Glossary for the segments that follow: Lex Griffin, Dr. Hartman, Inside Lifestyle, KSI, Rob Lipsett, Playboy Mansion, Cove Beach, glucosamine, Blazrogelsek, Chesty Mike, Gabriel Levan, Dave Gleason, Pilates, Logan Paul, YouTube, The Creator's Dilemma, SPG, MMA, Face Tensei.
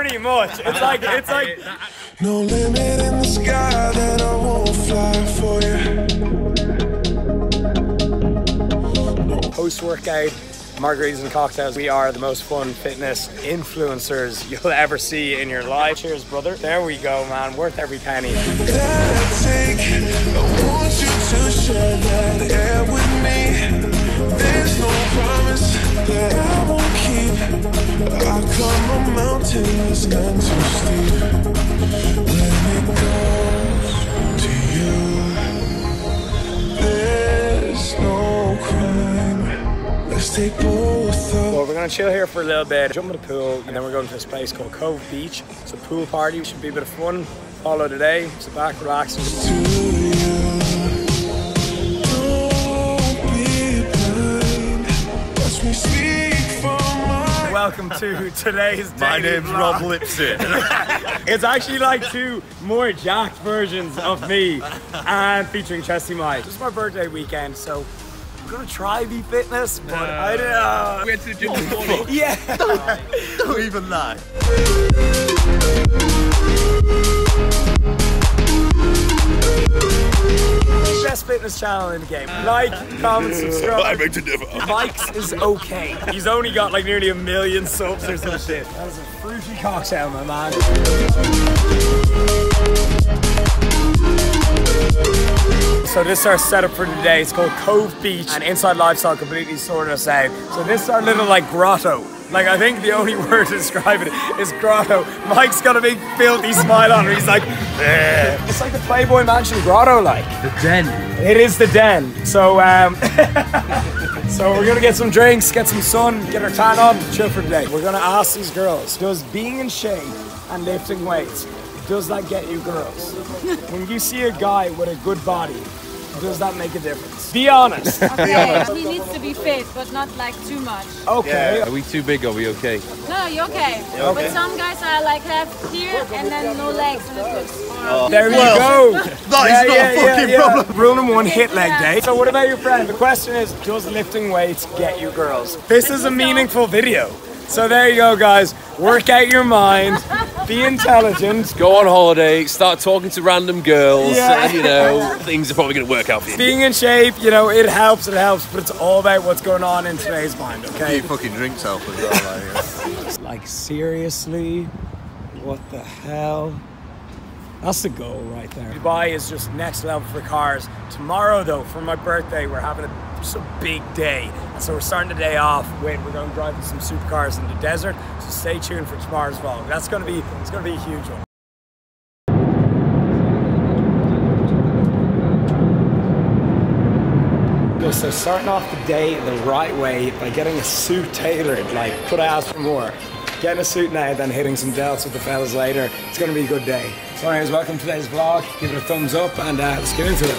Pretty much. It's like no limit in the sky that I won't fly for you. Post-workout margaritas and cocktails. We are the most fun fitness influencers you'll ever see in your life. Cheers, brother. There we go, man. Worth every penny. There's no promise that I won't keep. I climb a mountain that's not too steep. Let me go to you. There's no crime. Let's take both of. Well, we're gonna chill here for a little bit, jump in the pool, and then we're going to this place called Cove Beach. It's a pool party. It should be a bit of fun. Follow today. Sit back, relax. Welcome to today's daily My name's vlog. Rob Lipsett. It's actually like two more jacked versions of me, and featuring Chesty Mike. It's my birthday weekend, so I'm gonna try be fitness, but I don't know. We went to the gym this morning. Yeah. Don't even lie. Best fitness channel in the game. Like, comment, subscribe. I beg to differ. Mike's is okay. He's only got like nearly 1 million subs or some shit. That was a fruity cocktail, my man. So this is our setup for today. It's called Cove Beach, and Inside Lifestyle completely sorted us out. So this is our little like grotto. Like, I think the only word to describe it is grotto. Mike's got a big filthy smile on her. He's like, bleh. It's like the Playboy Mansion grotto, like. The den. It is the den. So, so we're gonna get some drinks, get some sun, get our tan on, chill for today. We're gonna ask these girls, does being in shape and lifting weights, does that get you girls? When you see a guy with a good body, does that make a difference? Be honest. Okay, he needs to be fit, but not like too much. Okay. Yeah. Are we too big? Are we okay? No, you're okay. You're okay. But some guys are like half here and then no legs. And it looks horrible. There you go. That is not a fucking problem. Rule number one, hit leg day. So what about your friend? The question is, does lifting weights get you girls? This is a meaningful video. So there you go, guys. Work out your mind. Be intelligent. Go on holiday, start talking to random girls, and, you know, things are probably going to work out for you. Being in shape, you know, it helps, but it's all about what's going on in today's mind, okay? You fucking drinks help as well, like. Like, seriously? What the hell? That's the goal right there. Dubai is just next level for cars. Tomorrow, though, for my birthday, we're having a big day. So we're starting the day off. We're going to drive some supercars in the desert. So stay tuned for tomorrow's vlog. That's going to be, it's going to be a huge one. So starting off the day the right way by getting a suit tailored. Like, could I ask for more? Getting a suit now, then hitting some delts with the fellas later. It's going to be a good day. So anyways, welcome to today's vlog. Give it a thumbs up and let's get into it.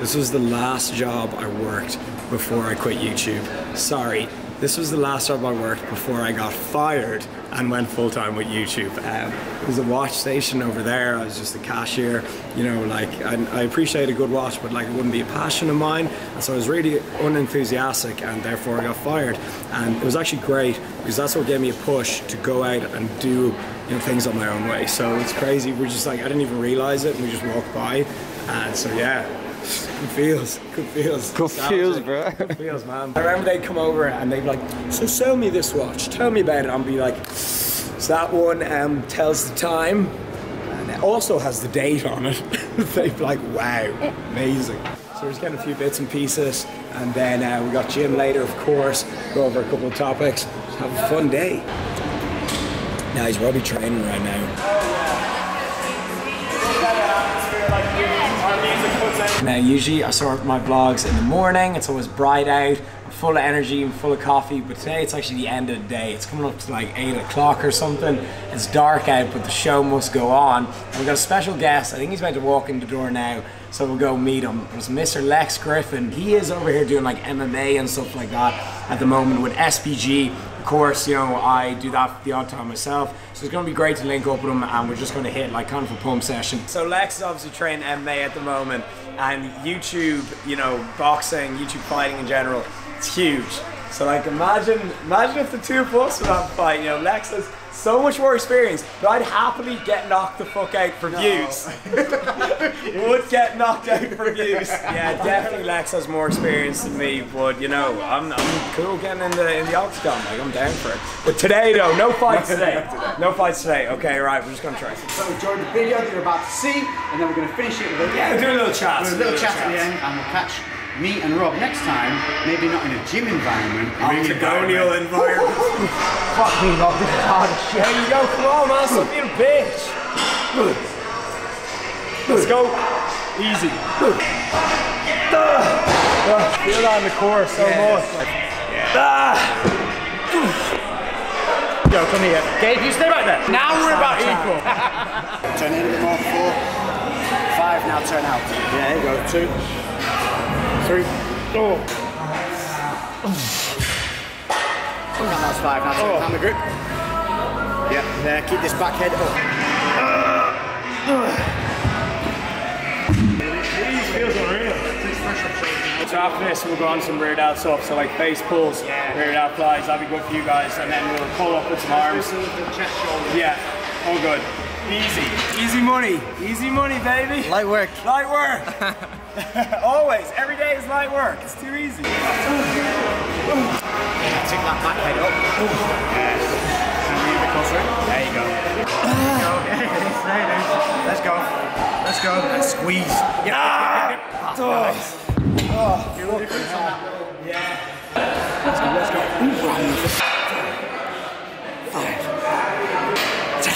This was the last job I worked before I quit YouTube. Sorry. This was the last job I worked before I got fired and went full-time with YouTube. It was a watch station over there. I was just a cashier, you know, like, I appreciate a good watch, but like, it wouldn't be a passion of mine. And so I was really unenthusiastic, and therefore I got fired. And it was actually great, because that's what gave me a push to go out and do, you know, things on my own way. So it's crazy. We're just like, I didn't even realize it, and we just walked by. And so, yeah. Good feels, bro. Good feels, man. I remember they'd come over and they'd be like, so sell me this watch, tell me about it. I'd be like, so that one tells the time and it also has the date on it. They'd be like, wow, amazing. So we're just getting a few bits and pieces, and then we got gym later, of course, go over a couple of topics, just have a fun day. Now he's probably training right now. Now usually I start my vlogs in the morning, it's always bright out, I'm full of energy and full of coffee, but today it's actually the end of the day. It's coming up to like 8 o'clock or something, it's dark out, but the show must go on. And we've got a special guest, I think he's about to walk in the door now, so we'll go meet him. It's Mr. Lex Griffin. He is over here doing like MMA and stuff like that at the moment with SPG. Of course, you know, I do that the odd time myself, so it's going to be great to link up with him, and we're just going to hit like kind of a pump session. So Lex is obviously training MMA at the moment, and YouTube, you know, boxing, YouTube fighting in general, it's huge. So like imagine if the two of us were on fight, you know, Lex has so much more experience, but I'd happily get knocked the fuck out for views. Would get knocked out for views. Yeah, definitely Lex has more experience than me, but you know, I'm cool getting in the octagon, like I'm down for it. But today though, no fights today. No fights today. Okay, right, we're just gonna try. So enjoy the video that you're about to see, and then we're gonna finish it with a do a little chat. We'll do a little chat at the end, and we'll catch me and Rob next time, maybe not in a gym environment, in a colonial environment. Fucking love this hard shit. There you go, come on, man, stop being a bitch. Let's go. Easy. I feel that in the core so much. Yeah. Yo, come here. Dave, you stay right there. Now we're about equal. Turn in a bit more, 4, 5, now turn out. Yeah, there you go, 2. 3, 4. That's 5, now take the hammer grip. Yeah, there, keep this back head up. It feels unreal. So after this, we'll go on some rear delt stuff, so like face pulls, rear delt flies, that'll be good for you guys, and then we'll pull up with some arms. Yeah, all good. Easy. Easy money. Easy money, baby. Light work. Light work. Always. Every day is light work. It's too easy. Take that back head up. Yes. And move it closer. There you go. Let's go. Let's go. And squeeze. Yeah. Oh, yeah. Let's go. Let's go. 5. 10.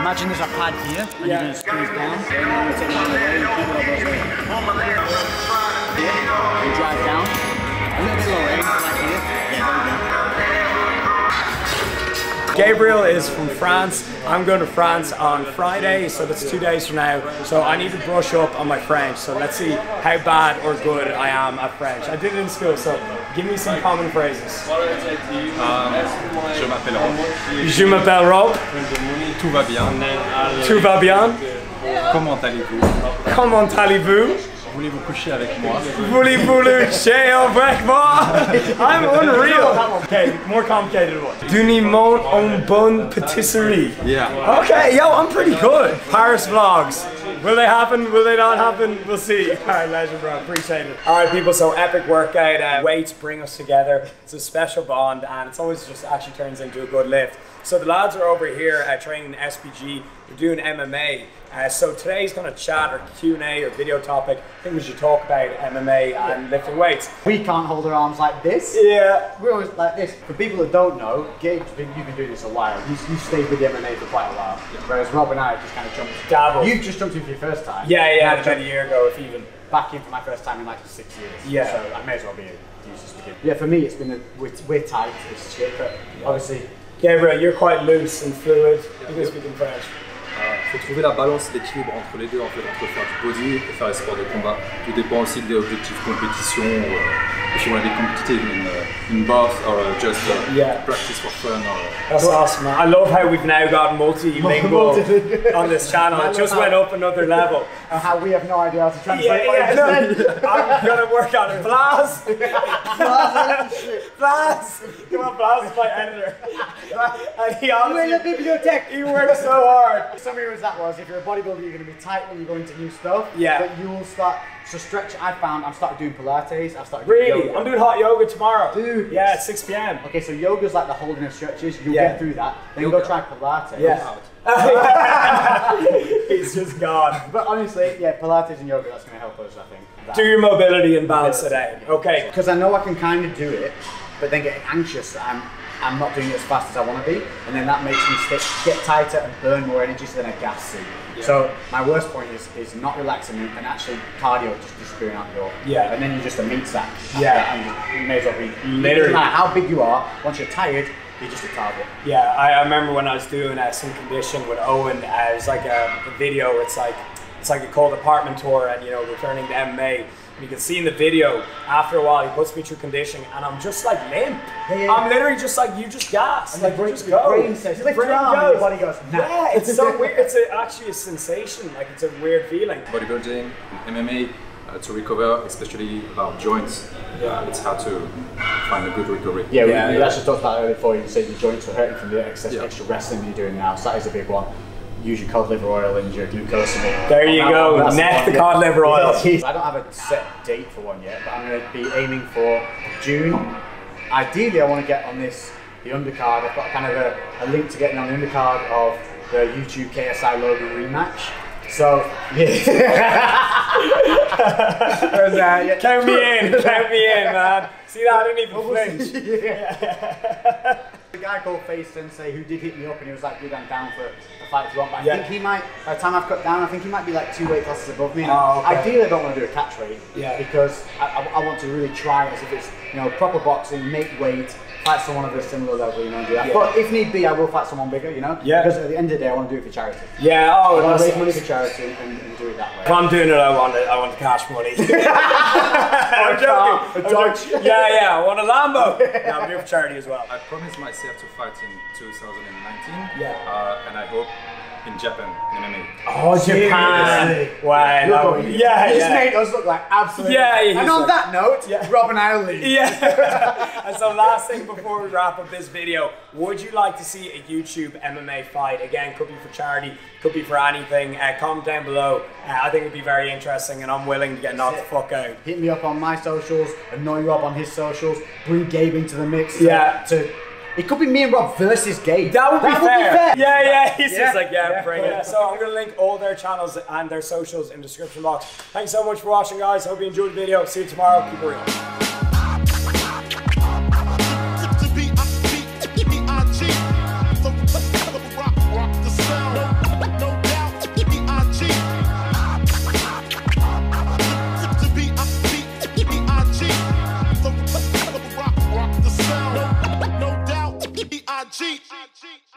Imagine there's a pad here, and you're going to squeeze down, and you're going to take one away, and keep it and drive down, a little bit lower, like here, there we go. Gabriel is from France. I'm going to France on Friday, so that's 2 days from now, so I need to brush up on my French, so let's see how bad or good I am at French. I did it in school, so give me some common phrases. Je m'appelle Rob. Je m'appelle Rob. Tout va bien. Tout va bien. Comment allez-vous? Comment allez-vous? Voulez-vous coucher avec moi? Voulez-vous coucher avec moi? I'm unreal. Okay, more complicated one. Donnez-moi une bonne pâtisserie. Yeah. Okay, yo, I'm pretty good. Paris vlogs. Will they happen? Will they not happen? We'll see. All right, legend, bro. Appreciate it. All right, people. So epic workout. Weights bring us together. It's a special bond, and it's always just actually turns into a good lift. So the lads are over here training SPG. They're doing MMA. So today's kind of chat or Q&A or video topic. I think we should talk about MMA and lifting weights. We can't hold our arms like this. Yeah. We're always like this. For people that don't know, Gabe, you've been doing this a while. You stayed with the MMA for quite a while. Whereas Rob and I just kind of jumped. Dabble. You've just jumped in for your first time. Yeah, yeah, about a year ago, if even. Back in for my first time in like 6 years. Yeah. So I may as well be a user speaking. Yeah, for me, it's been, we're tight to this shit, but obviously. Gabriel, you're quite loose and fluid. You can speak in French. Il faut trouver la balance et l'équilibre entre les deux, en fait, entre faire du body et faire les sports de combat. Tout dépend aussi des objectifs de compétition. If you want to be competitive in both or just practice for fun. That's awesome, man. I love how we've now got multilingual on this channel. It just went up another level. And how we have no idea how to translate. No, I'm going to work on it. Blaz! Blaz! Come on, Blaz is my editor. And he honestly, he works so hard. The summary was that was, if you're a bodybuilder, you're going to be tight when you go into new stuff. Yeah. But you will start, so stretch, I found, I've started doing Pilates, I've started doing yoga. I'm doing hot yoga tomorrow. Dude. Yeah, at 6 p.m. Okay, so yoga's like the holding of stretches. You'll get through that. Then go try Pilates. Yeah. It's just gone. But honestly, yeah, Pilates and yoga, that's going to help us, I think. That. Do your mobility and balance today. Yeah. Okay. Because I know I can kind of do it, but then get anxious that I'm not doing it as fast as I want to be, and then that makes me get tighter and burn more energy than a gas suit. Yeah. So my worst point is not relaxing and actually cardio just disappearing out the door. Yeah. And then you're just a meat sack. Yeah. And you may as well be. Literally. No matter how big you are, once you're tired, you're just a target. Yeah, I remember when I was doing some condition with Owen, it was like a video. It's like a cold apartment tour, and you know, returning to MMA. You can see in the video, after a while, he puts me through conditioning, and I'm just like limp. Yeah. I'm literally just like, you just gas. And like, you just go. Brain says, your goes. Body goes, nah. Yeah, it's so weird. It's actually a sensation. Like, it's a weird feeling. Bodybuilding, MMA, to recover, especially about joints. Yeah, it's how to find a good recovery. Yeah, we actually talked about earlier before. You said your joints were hurting from the extra wrestling you're doing now. So that is a big one. Use your cod liver oil and your glucosamine. There you go, neck the cod liver oil. I don't have a set date for one yet, but I'm going to be aiming for June. Ideally, I want to get on the undercard. I've got kind of a link to getting on the undercard of the YouTube KSI Logan rematch. So, yeah. Count me in, man. See that, I didn't even flinch. Yeah. A guy called Face Tensei who did hit me up and he was like, dude, I'm down for a fight if you want, but I think he might, by the time I've cut down, I think he might be like 2 weight classes above me. Oh, okay. Ideally I don't want to do a catch weight because I want to really try as if it's, you know, proper boxing, make weight, fight someone of a similar level, you know, and do that. Yeah. But if need be, I will fight someone bigger, you know, because at the end of the day, I want to do it for charity. Yeah, oh, I want to raise money for charity and do it that way. If I'm doing it, I want the cash money. I'm joking. A Dodge. Yeah, I want a Lambo. No, I'm doing it for charity as well. I promised myself to fight in 2019, and I hope in Japan, in MMA. Oh, Japan! Wow. No. He's made us look like absolute. Yeah, and on that note, Rob and I will leave. Yeah. And so last thing before we wrap up this video, would you like to see a YouTube MMA fight? Again, could be for charity, could be for anything. Comment down below. I think it would be very interesting and I'm willing to get knocked the fuck out. Hit me up on my socials, annoy Rob on his socials, bring Gabe into the mix. Yeah. It could be me and Rob versus Gabe. That would be fair. Yeah. He's just like, bring it. So I'm going to link all their channels and their socials in the description box. Thanks so much for watching, guys. Hope you enjoyed the video. See you tomorrow. Keep it real. Cheat.